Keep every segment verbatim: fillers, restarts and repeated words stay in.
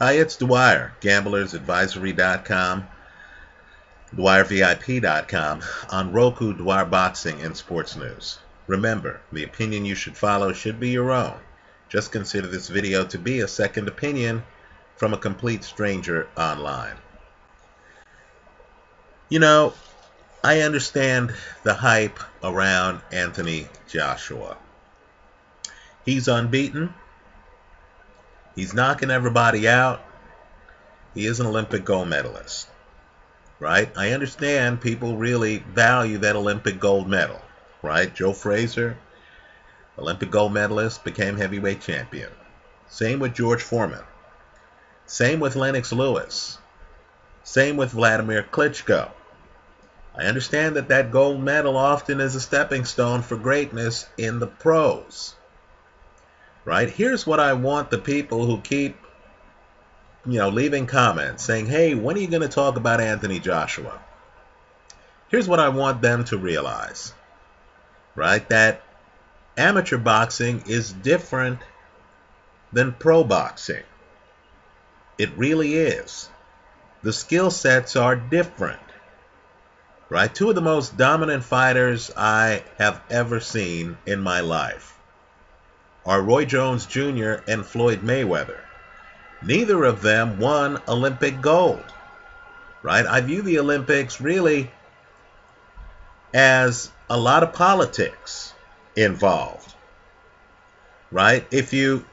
Hi, it's Dwyer, gamblers advisory dot com, Dwyer V I P dot com, on Roku, Dwyer Boxing, and Sports News. Remember, the opinion you should follow should be your own. Just consider this video to be a second opinion from a complete stranger online. You know, I understand the hype around Anthony Joshua. He's unbeaten. He's knocking everybody out. He is an Olympic gold medalist, right? I understand people really value that Olympic gold medal, right? Joe Frazier, Olympic gold medalist, became heavyweight champion. Same with George Foreman. Same with Lennox Lewis. Same with Wladimir Klitschko. I understand that that gold medal often is a stepping stone for greatness in the pros. Right? Here's what I want the people who keep, you know, leaving comments saying, hey, when are you going to talk about Anthony Joshua? Here's what I want them to realize, right? That amateur boxing is different than pro boxing. It really is. The skill sets are different, right? Two of the most dominant fighters I have ever seen in my life are Roy Jones Junior and Floyd Mayweather. Neither of them won Olympic gold, right? I view the Olympics really as a lot of politics involved, right? If you,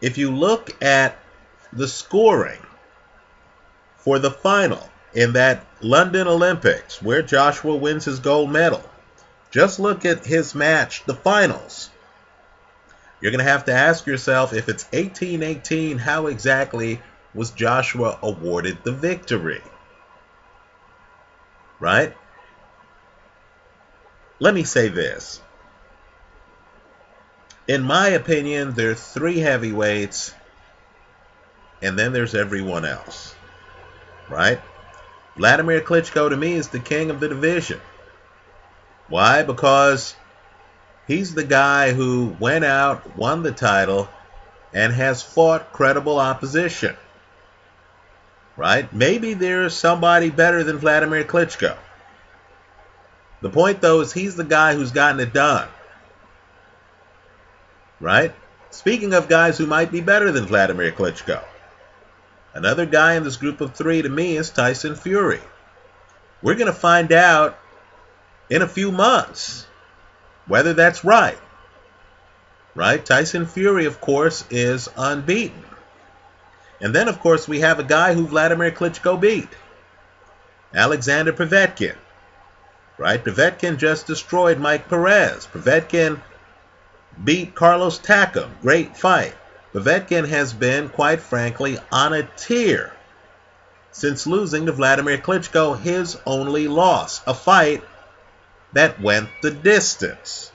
if you look at the scoring for the final in that London Olympics where Joshua wins his gold medal, just look at his match, the finals. You're going to have to ask yourself, if it's eighteen eighteen, how exactly was Joshua awarded the victory? Right? Let me say this. In my opinion, there are three heavyweights, and then there's everyone else. Right? Wladimir Klitschko, to me, is the king of the division. Why? Because he's the guy who went out, won the title, and has fought credible opposition, right? Maybe there's somebody better than Wladimir Klitschko. The point, though, is he's the guy who's gotten it done, right? Speaking of guys who might be better than Wladimir Klitschko, another guy in this group of three to me is Tyson Fury. We're going to find out in a few months whether that's right, right? Tyson Fury, of course, is unbeaten. And then, of course, we have a guy who Wladimir Klitschko beat, Alexander Povetkin, right? Povetkin just destroyed Mike Perez. Povetkin beat Carlos Takam. Great fight. Povetkin has been, quite frankly, on a tear since losing to Wladimir Klitschko, his only loss, a fight that went the distance,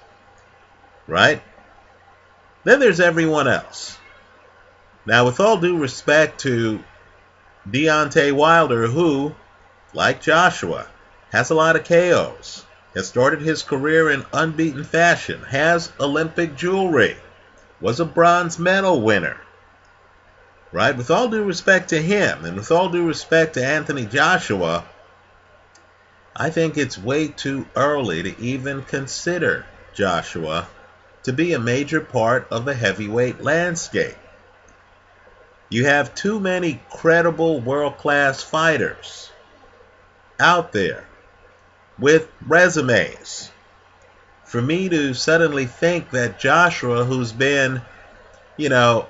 right? Then there's everyone else. Now, with all due respect to Deontay Wilder, who, like Joshua, has a lot of K Os, has started his career in unbeaten fashion, has Olympic jewelry, was a bronze medal winner, right? With all due respect to him, and with all due respect to Anthony Joshua, I think it's way too early to even consider Joshua to be a major part of the heavyweight landscape. You have too many credible world-class fighters out there with resumes for me to suddenly think that Joshua, who's been, you know,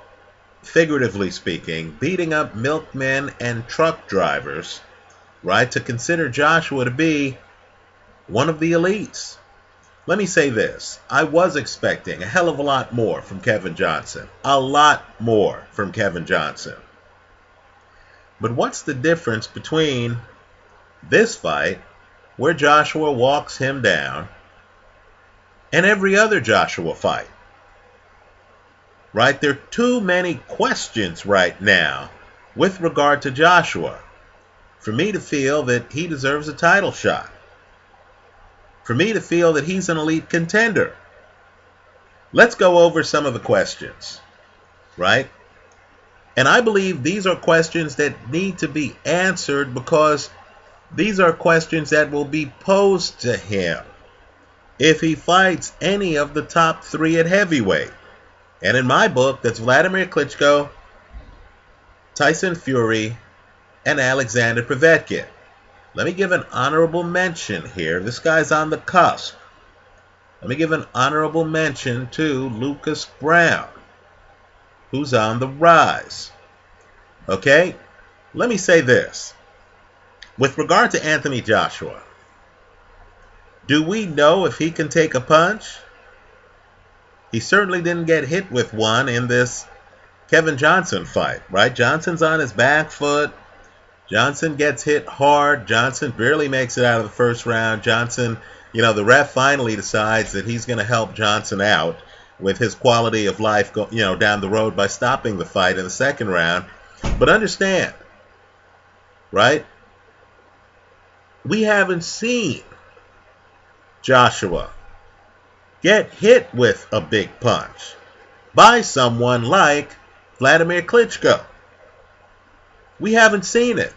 figuratively speaking, beating up milkmen and truck drivers, right, to consider Joshua to be one of the elites. Let me say this. I was expecting a hell of a lot more from Kevin Johnson. A lot more from Kevin Johnson. But what's the difference between this fight, where Joshua walks him down, and every other Joshua fight? Right? There are too many questions right now with regard to Joshua for me to feel that he deserves a title shot, for me to feel that he's an elite contender. Let's go over some of the questions, right? And I believe these are questions that need to be answered, because these are questions that will be posed to him if he fights any of the top three at heavyweight. And in my book, that's Wladimir Klitschko, Tyson Fury, and Alexander Povetkin. Let me give an honorable mention here. This guy's on the cusp. Let me give an honorable mention to Lucas Browne, who's on the rise. Okay? Let me say this. With regard to Anthony Joshua, do we know if he can take a punch? He certainly didn't get hit with one in this Kevin Johnson fight, right? Johnson's on his back foot. Johnson gets hit hard. Johnson barely makes it out of the first round. Johnson, you know, the ref finally decides that he's going to help Johnson out with his quality of life, go, you know, down the road by stopping the fight in the second round. But understand, right? We haven't seen Joshua get hit with a big punch by someone like Wladimir Klitschko. We haven't seen it.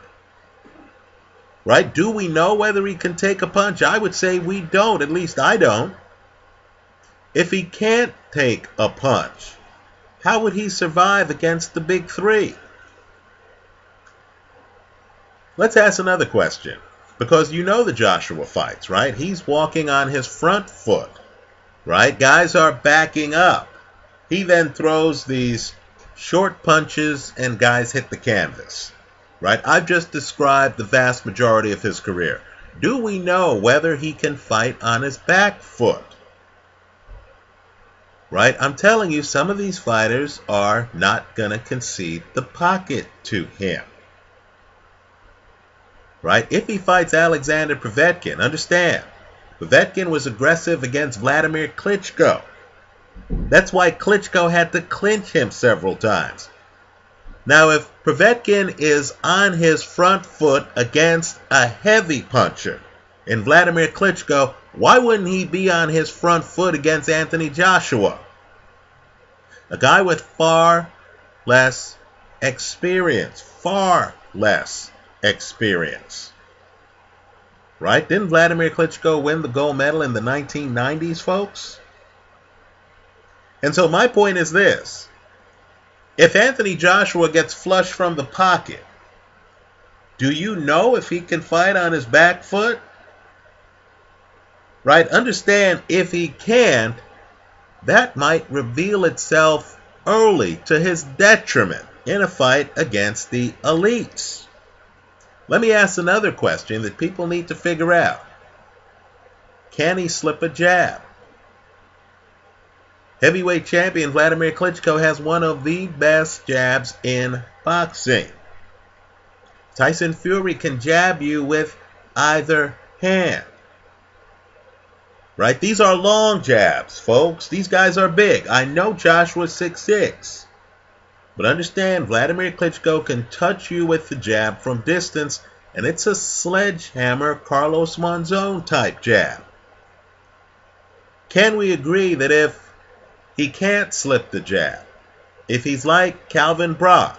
Right? Do we know whether he can take a punch? I would say we don't. At least I don't. If he can't take a punch, how would he survive against the big three? Let's ask another question. Because you know the Joshua fights, right? He's walking on his front foot, right? Guys are backing up. He then throws these short punches and guys hit the canvas, right? I've just described the vast majority of his career. Do we know whether he can fight on his back foot? Right? I'm telling you, some of these fighters are not going to concede the pocket to him. Right? If he fights Alexander Povetkin, understand, Povetkin was aggressive against Wladimir Klitschko. That's why Klitschko had to clinch him several times. Now, if Povetkin is on his front foot against a heavy puncher in Wladimir Klitschko, why wouldn't he be on his front foot against Anthony Joshua? A guy with far less experience. Far less experience. Right? Didn't Wladimir Klitschko win the gold medal in the nineteen nineties, folks? And so my point is this. If Anthony Joshua gets flush from the pocket, do you know if he can fight on his back foot? Right? Understand, if he can't, that might reveal itself early to his detriment in a fight against the elites. Let me ask another question that people need to figure out. Can he slip a jab? Heavyweight champion Wladimir Klitschko has one of the best jabs in boxing. Tyson Fury can jab you with either hand. Right? These are long jabs, folks. These guys are big. I know Joshua's six six. But understand, Wladimir Klitschko can touch you with the jab from distance, and it's a sledgehammer Carlos Monzón type jab. Can we agree that if he can't slip the jab, if he's like Calvin Brock,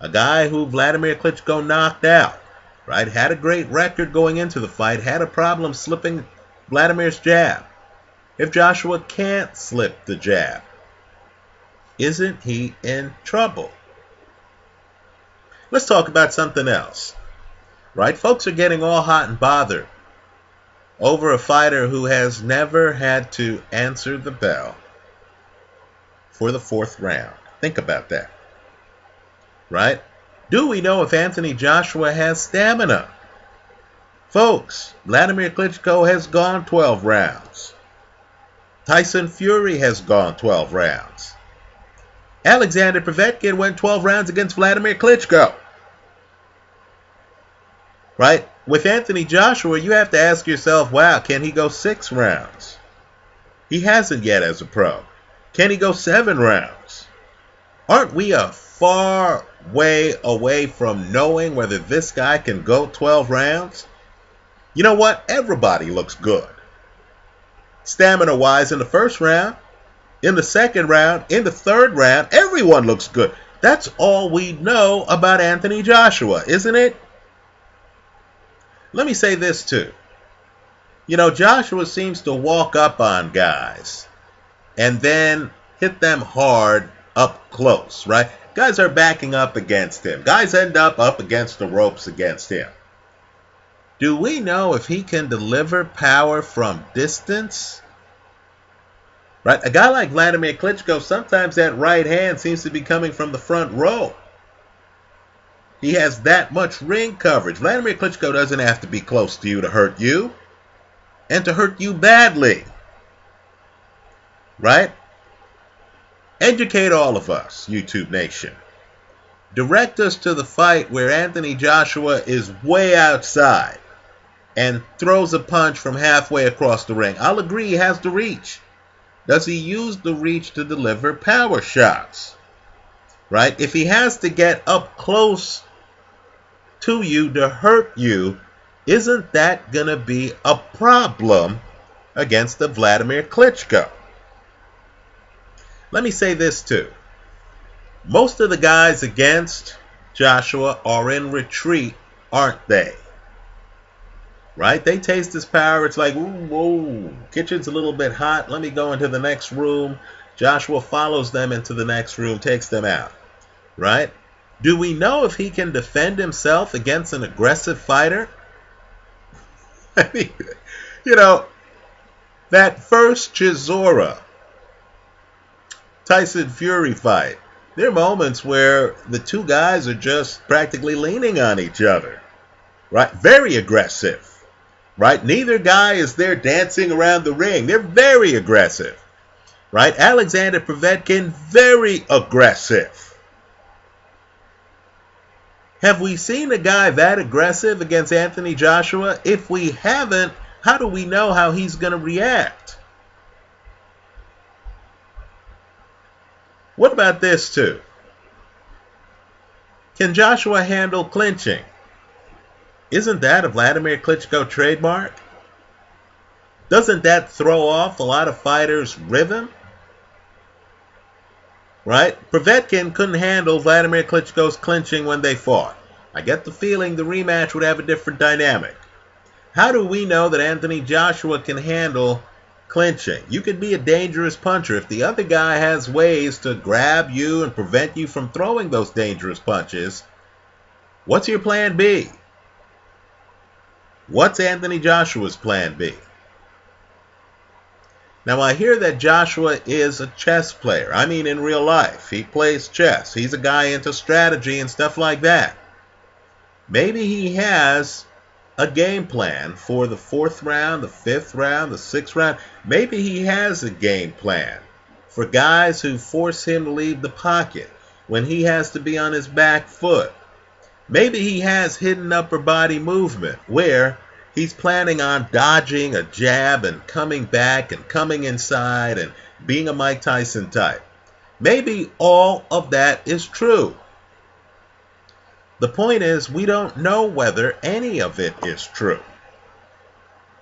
a guy who Wladimir Klitschko knocked out, right? Had a great record going into the fight, had a problem slipping Vladimir's jab. If Joshua can't slip the jab, isn't he in trouble? Let's talk about something else, right? Folks are getting all hot and bothered over a fighter who has never had to answer the bell for the fourth round. Think about that, right? Do we know if Anthony Joshua has stamina? Folks, Wladimir Klitschko has gone twelve rounds. Tyson Fury has gone twelve rounds. Alexander Povetkin went twelve rounds against Wladimir Klitschko. Right? With Anthony Joshua, you have to ask yourself, wow, can he go six rounds? He hasn't yet as a pro. Can he go seven rounds? Aren't we a far way away from knowing whether this guy can go twelve rounds? You know what? Everybody looks good, stamina-wise, in the first round, in the second round, in the third round. Everyone looks good. That's all we know about Anthony Joshua, isn't it? Let me say this, too. You know, Joshua seems to walk up on guys and then hit them hard up close, right? Guys are backing up against him. Guys end up up against the ropes against him. Do we know if he can deliver power from distance? Right? A guy like Wladimir Klitschko, sometimes that right hand seems to be coming from the front row. He has that much ring coverage. Wladimir Klitschko doesn't have to be close to you to hurt you, and to hurt you badly. Right? Educate all of us, YouTube Nation. Direct us to the fight where Anthony Joshua is way outside and throws a punch from halfway across the ring. I'll agree he has the reach. Does he use the reach to deliver power shots? Right? If he has to get up close to you to hurt you, isn't that going to be a problem against the Wladimir Klitschko? Let me say this too. Most of the guys against Joshua are in retreat, aren't they? Right? They taste his power. It's like, ooh, whoa, kitchen's a little bit hot. Let me go into the next room. Joshua follows them into the next room, takes them out. Right? Do we know if he can defend himself against an aggressive fighter? I mean, you know, that first Chisora, Tyson Fury fight, there are moments where the two guys are just practically leaning on each other, right? Very aggressive, right? Neither guy is there dancing around the ring. They're very aggressive, right? Alexander Povetkin, very aggressive. Have we seen a guy that aggressive against Anthony Joshua? If we haven't, how do we know how he's going to react? What about this too? Can Joshua handle clinching? Isn't that a Wladimir Klitschko trademark? Doesn't that throw off a lot of fighters' rhythm? Right? Povetkin couldn't handle Vladimir Klitschko's clinching when they fought. I get the feeling the rematch would have a different dynamic. How do we know that Anthony Joshua can handle clinching? You could be a dangerous puncher if the other guy has ways to grab you and prevent you from throwing those dangerous punches. What's your plan B? What's Anthony Joshua's plan B? Now, I hear that Joshua is a chess player. I mean, in real life, he plays chess. He's a guy into strategy and stuff like that. Maybe he has a game plan for the fourth round, the fifth round, the sixth round. Maybe he has a game plan for guys who force him to leave the pocket when he has to be on his back foot. Maybe he has hidden upper body movement where he's planning on dodging a jab and coming back and coming inside and being a Mike Tyson type. Maybe all of that is true. The point is, we don't know whether any of it is true.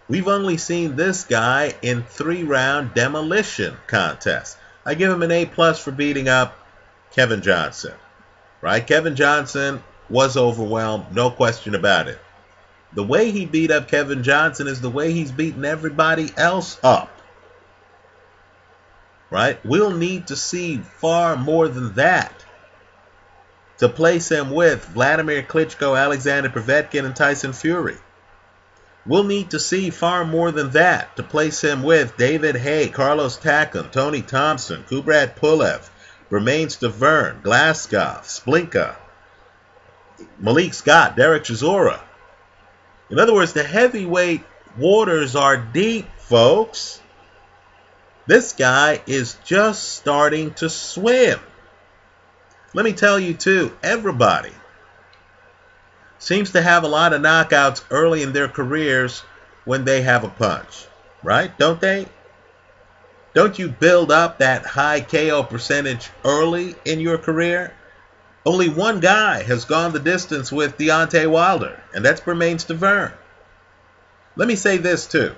We've only seen this guy in three round demolition contests. I give him an A plus for beating up Kevin Johnson. Right? Kevin Johnson was overwhelmed, no question about it. The way he beat up Kevin Johnson is the way he's beaten everybody else up. Right? We'll need to see far more than that to place him with Wladimir Klitschko, Alexander Povetkin, and Tyson Fury. We'll need to see far more than that to place him with David Haye, Carlos Takam, Tony Thompson, Kubrat Pulev, Bermane Stiverne, Glaskov, Splinka, Malik Scott, Derek Chisora. In other words, the heavyweight waters are deep, folks. This guy is just starting to swim. Let me tell you, too, everybody seems to have a lot of knockouts early in their careers when they have a punch, right? Don't they? Don't you build up that high K O percentage early in your career? Only one guy has gone the distance with Deontay Wilder, and that's Bermane Stiverne. Let me say this, too.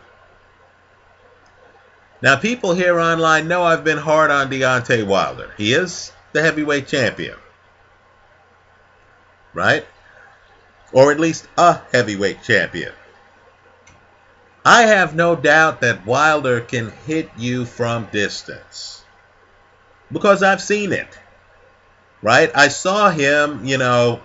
Now, people here online know I've been hard on Deontay Wilder. He is the heavyweight champion. right? Or at least a heavyweight champion. I have no doubt that Wilder can hit you from distance, because I've seen it, right? I saw him, you know,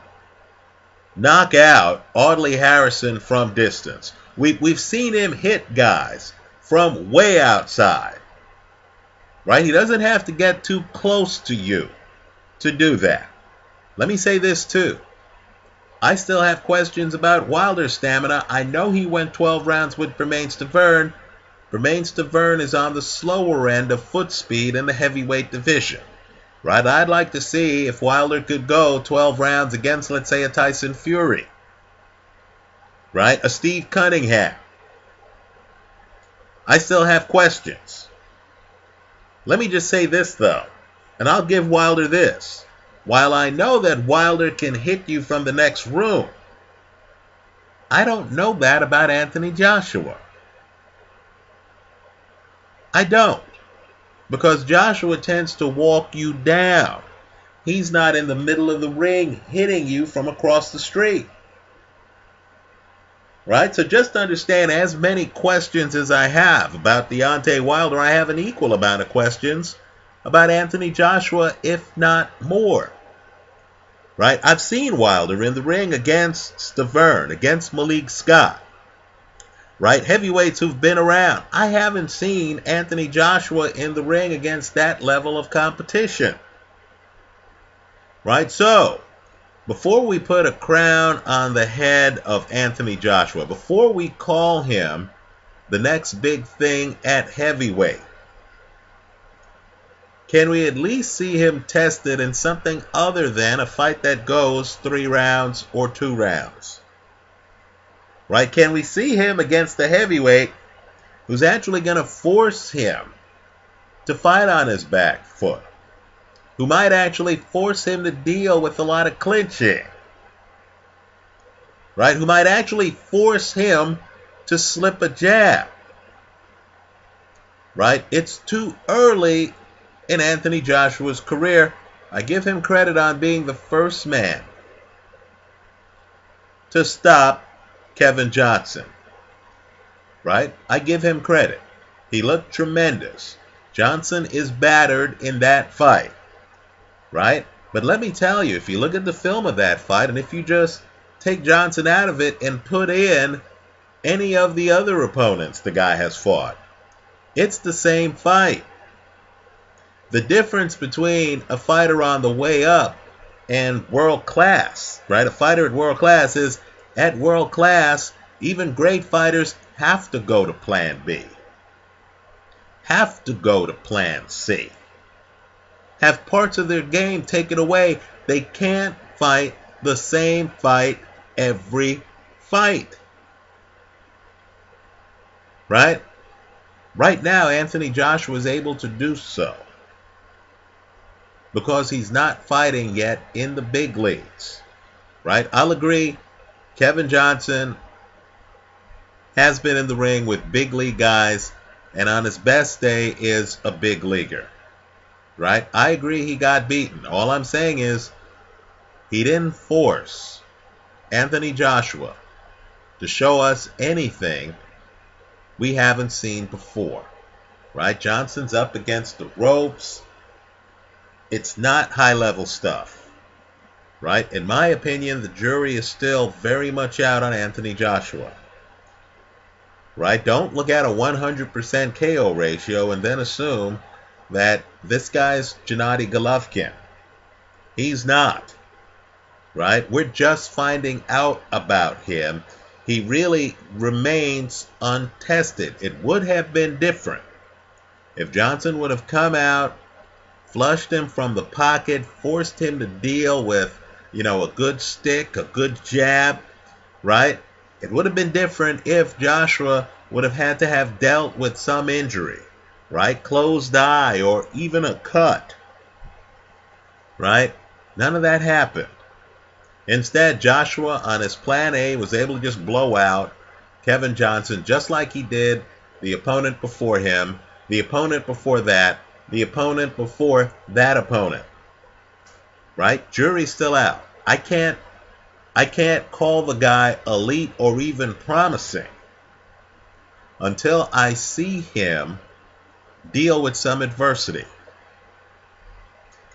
knock out Audley Harrison from distance. We, we've seen him hit guys from way outside, right? He doesn't have to get too close to you to do that. Let me say this too. I still have questions about Wilder's stamina. I know he went twelve rounds with Bermane Stiverne. Bermane Stiverne is on the slower end of foot speed in the heavyweight division, right? I'd like to see if Wilder could go twelve rounds against, let's say, a Tyson Fury, right? A Steve Cunningham. I still have questions. Let me just say this, though, and I'll give Wilder this. While I know that Wilder can hit you from the next room, I don't know that about Anthony Joshua. I don't, because Joshua tends to walk you down. He's not in the middle of the ring hitting you from across the street. Right? So just understand, as many questions as I have about Deontay Wilder, I have an equal amount of questions about Anthony Joshua, if not more. Right? I've seen Wilder in the ring against Stiverne, against Malik Scott. Right? Heavyweights who've been around. I haven't seen Anthony Joshua in the ring against that level of competition. Right? So, before we put a crown on the head of Anthony Joshua, before we call him the next big thing at heavyweight, can we at least see him tested in something other than a fight that goes three rounds or two rounds? Right? Can we see him against the heavyweight who's actually going to force him to fight on his back foot? Who might actually force him to deal with a lot of clinching? Right? Who might actually force him to slip a jab? Right? It's too early in Anthony Joshua's career. I give him credit on being the first man to stop Kevin Johnson, right? I give him credit. He looked tremendous. Johnson is battered in that fight, right? But let me tell you, if you look at the film of that fight, and if you just take Johnson out of it and put in any of the other opponents the guy has fought, it's the same fight. The difference between a fighter on the way up and world class, right? A fighter at world class is, at world class, even great fighters have to go to plan B, have to go to plan C, have parts of their game taken away. They can't fight the same fight every fight, right? Right now, Anthony Joshua is able to do so, because he's not fighting yet in the big leagues, right? I'll agree, Kevin Johnson has been in the ring with big league guys, and on his best day is a big leaguer, right? I agree he got beaten. All I'm saying is he didn't force Anthony Joshua to show us anything we haven't seen before, right? Johnson's up against the ropes. It's not high-level stuff, right? In my opinion, the jury is still very much out on Anthony Joshua, right? Don't look at a one hundred percent K O ratio and then assume that this guy's Gennady Golovkin. He's not, right? We're just finding out about him. He really remains untested. It would have been different if Johnson would have come out, flushed him from the pocket, forced him to deal with, you know, a good stick, a good jab, right? It would have been different if Joshua would have had to have dealt with some injury, right? Closed eye or even a cut, right? None of that happened. Instead, Joshua on his plan A was able to just blow out Kevin Johnson just like he did the opponent before him, the opponent before that, the opponent before that opponent, right? Jury's still out. I can't I can't call the guy elite or even promising until I see him deal with some adversity.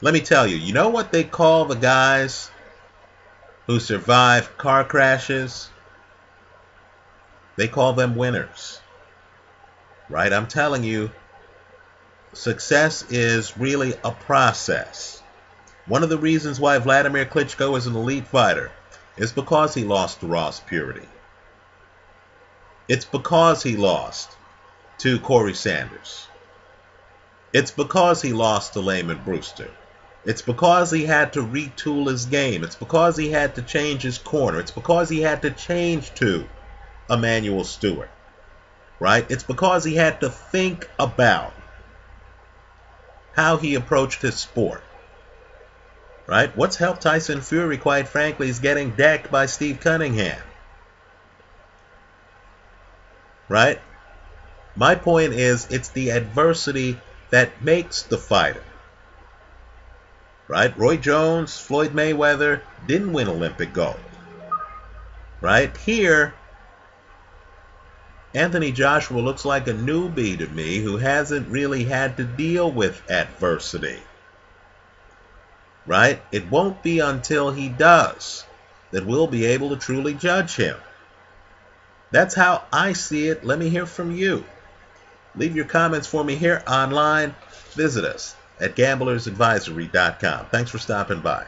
Let me tell you, you know what they call the guys who survive car crashes? They call them winners, right? I'm telling you, success is really a process. One of the reasons why Wladimir Klitschko is an elite fighter is because he lost to Ross Puritty. It's because he lost to Corrie Sanders. It's because he lost to Lamon Brewster. It's because he had to retool his game. It's because he had to change his corner. It's because he had to change to Emanuel Steward, right? It's because he had to think about how he approached his sport, right? What's helped Tyson Fury, quite frankly, is getting decked by Steve Cunningham, right? My point is, it's the adversity that makes the fighter, right? Roy Jones, Floyd Mayweather didn't win Olympic gold, right? Here, Anthony Joshua looks like a newbie to me who hasn't really had to deal with adversity, right? It won't be until he does that we'll be able to truly judge him. That's how I see it. Let me hear from you. Leave your comments for me here online. Visit us at gamblers advisory dot com. Thanks for stopping by.